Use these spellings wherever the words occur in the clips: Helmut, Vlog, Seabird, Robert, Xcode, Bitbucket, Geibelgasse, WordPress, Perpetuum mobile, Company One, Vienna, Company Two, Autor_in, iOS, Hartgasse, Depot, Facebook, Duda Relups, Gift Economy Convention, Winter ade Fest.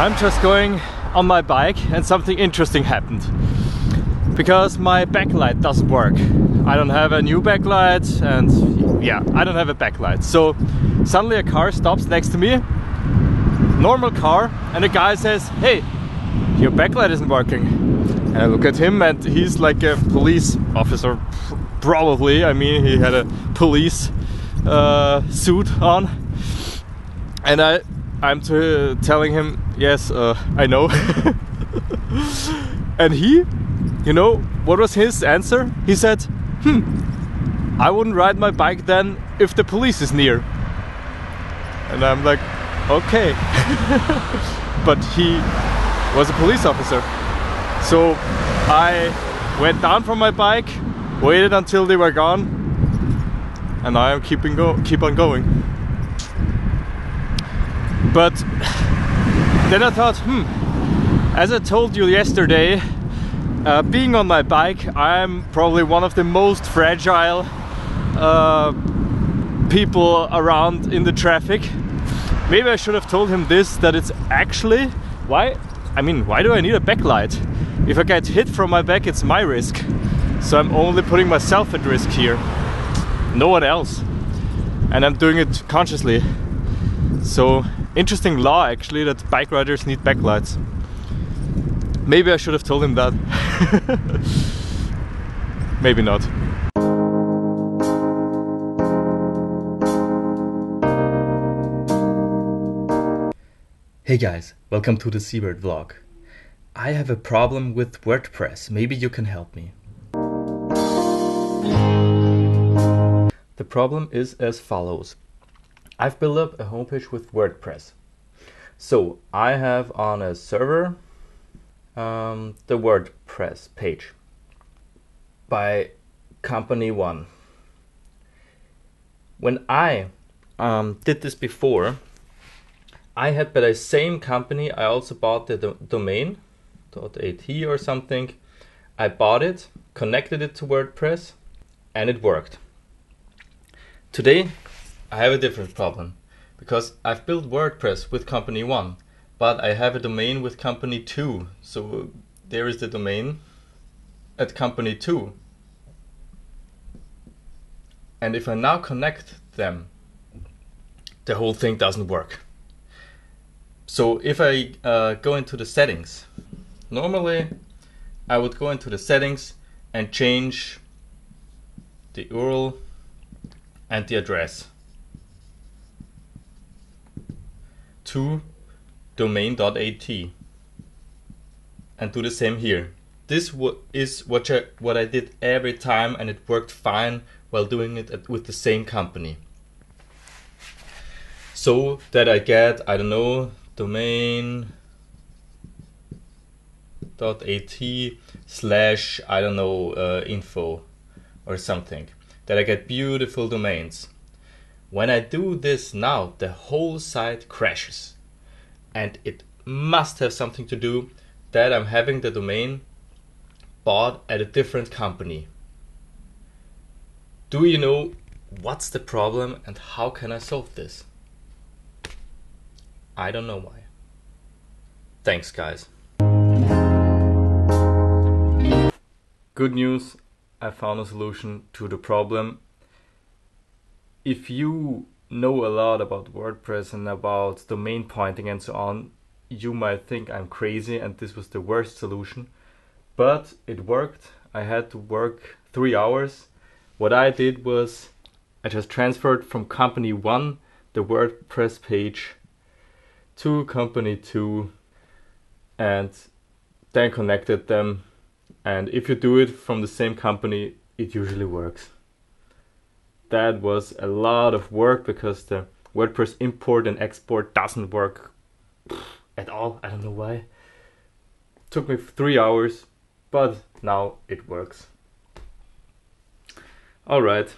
I'm just going on my bike and something interesting happened. Because my backlight doesn't work. I don't have a new backlight and yeah, I don't have a backlight. So suddenly a car stops next to me, normal car, and a guy says, "Hey, your backlight isn't working." And I look at him and he's like a police officer, probably. I mean, he had a police suit on. And I'm telling him, "Yes, I know." And he, you know, what was his answer? He said, "I wouldn't ride my bike then if the police is near." And I'm like, okay. But he was a police officer. So I went down from my bike, waited until they were gone, and now I'm keep on going. But then I thought, as I told you yesterday, being on my bike, I'm probably one of the most fragile people around in the traffic. Maybe I should have told him this, that it's actually, why do I need a backlight? If I get hit from my back, it's my risk. So I'm only putting myself at risk here, no one else. And I'm doing it consciously. So, interesting law actually, that bike riders need backlights. Maybe I should have told him that. Maybe not. Hey guys, welcome to the Seabird vlog. I have a problem with WordPress. Maybe you can help me. The problem is as follows. I've built up a homepage with WordPress. So I have on a server the WordPress page by Company One. When I did this before, I had by the same company, I also bought the domain .at or something. I bought it, connected it to WordPress, and it worked. Today, I have a different problem because I've built WordPress with Company One, but I have a domain with Company Two. So there is the domain at Company Two. And if I now connect them, the whole thing doesn't work. So if I go into the settings, normally I would go into the settings and change the URL and the address to domain.at and do the same here. This is what I did every time, and it worked fine while doing it with the same company. So that I get, I don't know, domain.at/ I don't know, info or something, that I get beautiful domains. When I do this now, the whole site crashes, and it must have something to do that I'm having the domain bought at a different company. Do you know what's the problem and how can I solve this? I don't know why. Thanks guys. Good news, I found a solution to the problem. If you know a lot about WordPress and about domain pointing and so on, you might think I'm crazy and this was the worst solution, but it worked. I had to work 3 hours. What I did was I just transferred from Company One the WordPress page to Company Two and then connected them, and if you do it from the same company, it usually works. That was a lot of work because the WordPress import and export doesn't work at all. I don't know why. It took me 3 hours, but now it works. All right.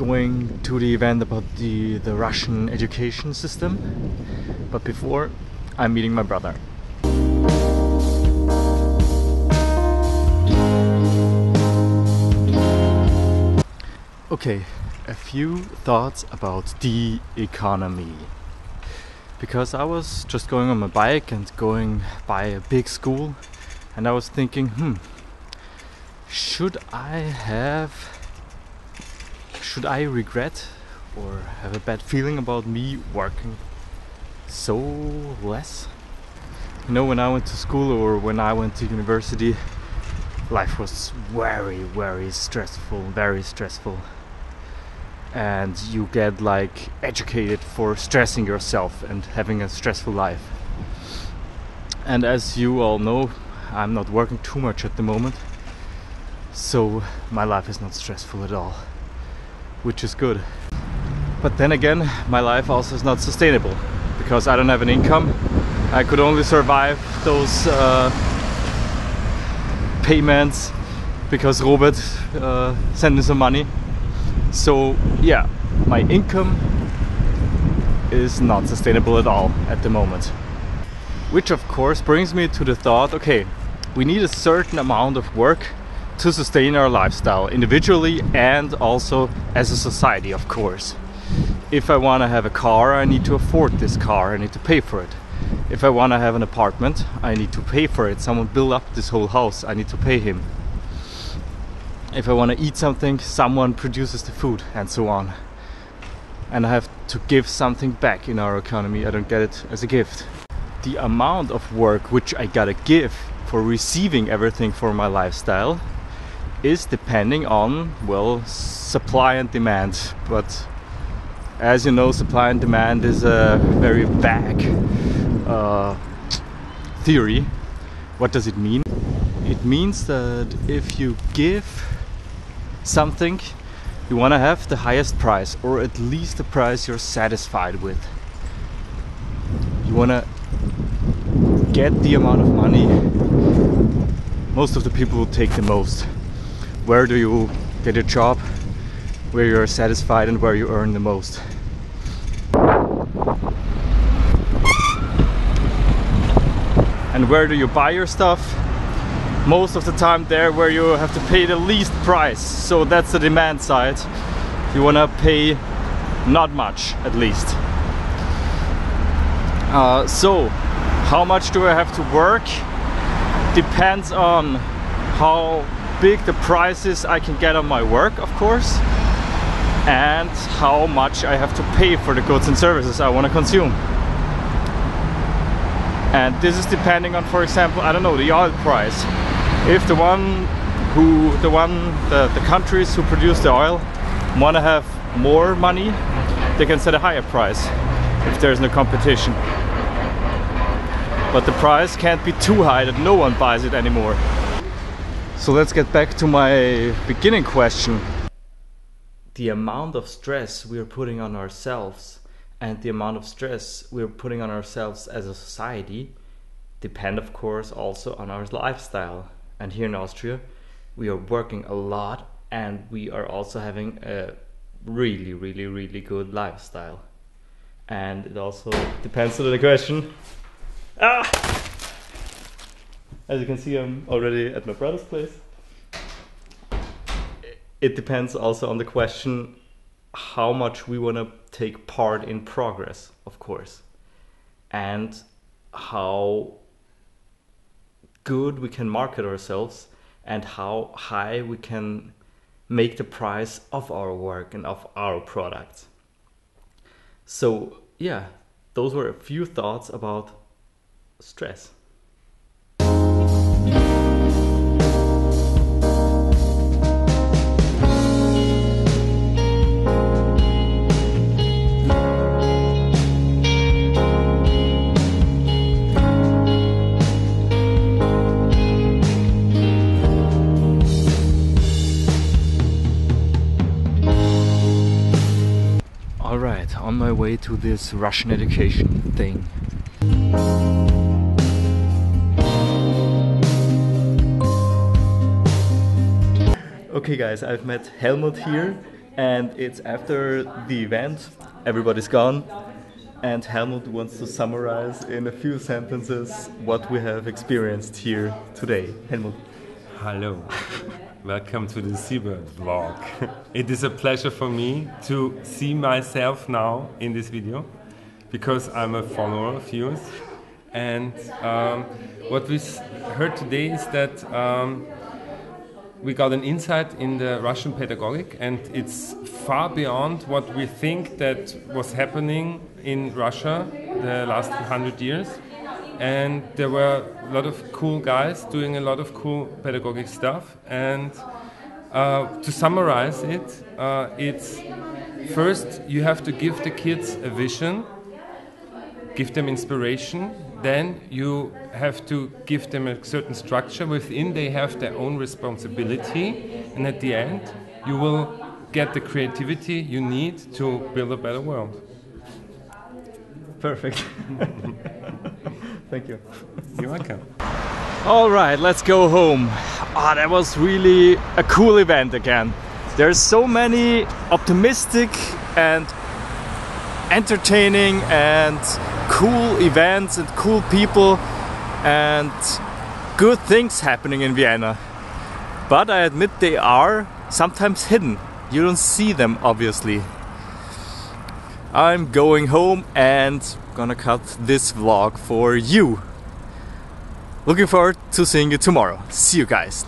Going to the event about the Russian education system, but before, I'm meeting my brother. Okay, a few thoughts about the economy. Because I was just going on my bike and going by a big school, and I was thinking, should I regret or have a bad feeling about me working so less? You know, when I went to school or when I went to university, life was very, very stressful. And you get like educated for stressing yourself and having a stressful life. And as you all know, I'm not working too much at the moment, so my life is not stressful at all, which is good. But then again, my life also is not sustainable because I don't have an income. I could only survive those payments because Robert sent me some money. So yeah, my income is not sustainable at all at the moment. Which of course brings me to the thought, okay, we need a certain amount of work to sustain our lifestyle individually and also as a society, of course. If I want to have a car, I need to afford this car, I need to pay for it. If I want to have an apartment, I need to pay for it. Someone built up this whole house, I need to pay him. If I want to eat something, someone produces the food, and so on. And I have to give something back in our economy. I don't get it as a gift. The amount of work which I gotta give for receiving everything for my lifestyle is depending on, well, supply and demand. But as you know, supply and demand is a very vague theory. What does it mean? It means that if you give something, you want to have the highest price, or at least the price you're satisfied with. You want to get the amount of money most of the people will take the most. Where do you get a job where you're satisfied and where you earn the most? And where do you buy your stuff? Most of the time there where you have to pay the least price. So that's the demand side. You want to pay not much, at least. So how much do I have to work? Depends on how big the prices I can get on my work, of course, and how much I have to pay for the goods and services I want to consume. And this is depending on, for example, I don't know, the oil price. If the countries who produce the oil want to have more money, they can set a higher price if there's no competition. But the price can't be too high that no one buys it anymore. So let's get back to my beginning question. The amount of stress we are putting on ourselves and the amount of stress we are putting on ourselves as a society depend, of course, also on our lifestyle. And here in Austria, we are working a lot and we are also having a really, really, really good lifestyle. And it also depends on the question. Ah! As you can see, I'm already at my brother's place. It depends also on the question how much we want to take part in progress, of course, and how good we can market ourselves and how high we can make the price of our work and of our products. So yeah, those were a few thoughts about stress. On my way to this Russian education thing. Okay guys, I've met Helmut here and it's after the event, everybody's gone, and Helmut wants to summarize in a few sentences what we have experienced here today. Helmut. Hello. Welcome to the Seabird Vlog. It is a pleasure for me to see myself now in this video, because I'm a follower of yours. And what we heard today is that we got an insight in the Russian pedagogic, and it's far beyond what we think that was happening in Russia the last 100 years. And there were a lot of cool guys doing a lot of cool pedagogic stuff. And to summarize it, it's first you have to give the kids a vision, give them inspiration, then you have to give them a certain structure within they have their own responsibility, and at the end you will get the creativity you need to build a better world. Perfect. Thank you. You're welcome. All right, let's go home. Ah, that was really a cool event again. There's so many optimistic and entertaining and cool events and cool people and good things happening in Vienna. But I admit they are sometimes hidden. You don't see them, obviously. I'm going home and gonna cut this vlog for you. Looking forward to seeing you tomorrow. See you guys.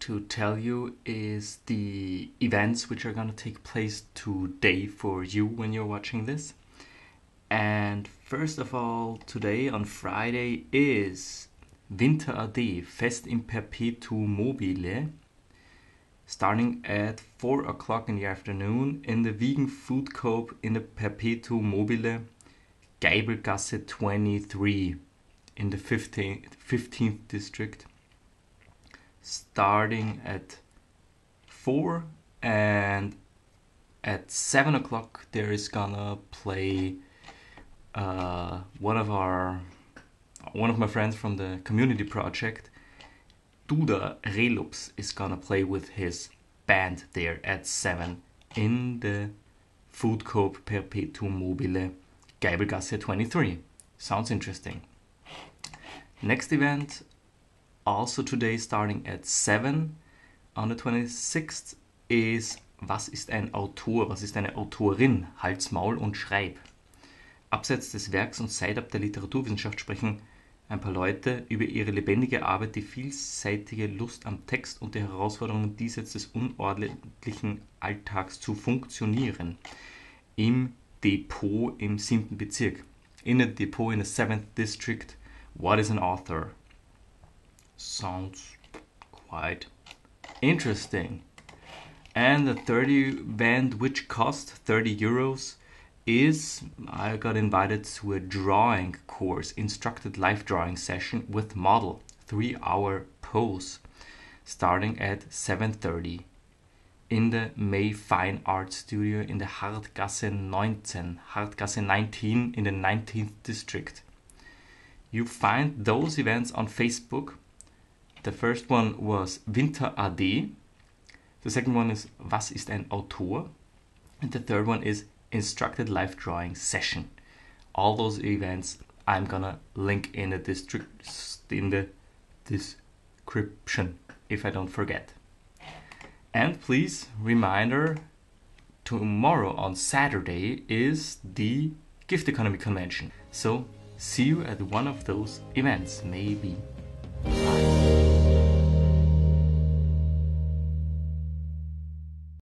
To tell you is the events which are going to take place today for you when you're watching this. And first of all, today on Friday is Winter ade Fest in Perpetuum mobile, starting at 4 o'clock in the afternoon in the vegan food coop in the Perpetuum mobile, Geibelgasse 23 in the 15th district. Starting at 4, and at 7 o'clock there is gonna play one of my friends from the community project, Duda Relups, is gonna play with his band there at 7 in the food coop Perpetuum mobile, Geibelgasse 23. Sounds interesting. Next event, also today starting at 7 on the 26th, is Was ist ein Autor? Was ist eine Autorin? Halt's Maul und Schreib. Abseits des Werks und seitab der Literaturwissenschaft sprechen ein paar Leute über ihre lebendige Arbeit, die vielseitige Lust am Text und die Herausforderungen diesseits des unordentlichen Alltags zu funktionieren. Im Depot im 7. Bezirk. In a Depot in the 7th District. What is an author? Sounds quite interesting. And the 30 band, which cost 30 euros, is I got invited to a drawing course, instructed live drawing session with model, 3-hour pose, starting at 7:30 in the May Fine Art Studio in the Hartgasse 19 in the 19th district. You find those events on Facebook. The first one was Winter ade. The second one is Was ist ein Autor? And the third one is Instructed Live Drawing Session. All those events I'm gonna link in the description if I don't forget. And please, reminder, tomorrow on Saturday is the Gift Economy Convention. So see you at one of those events, maybe.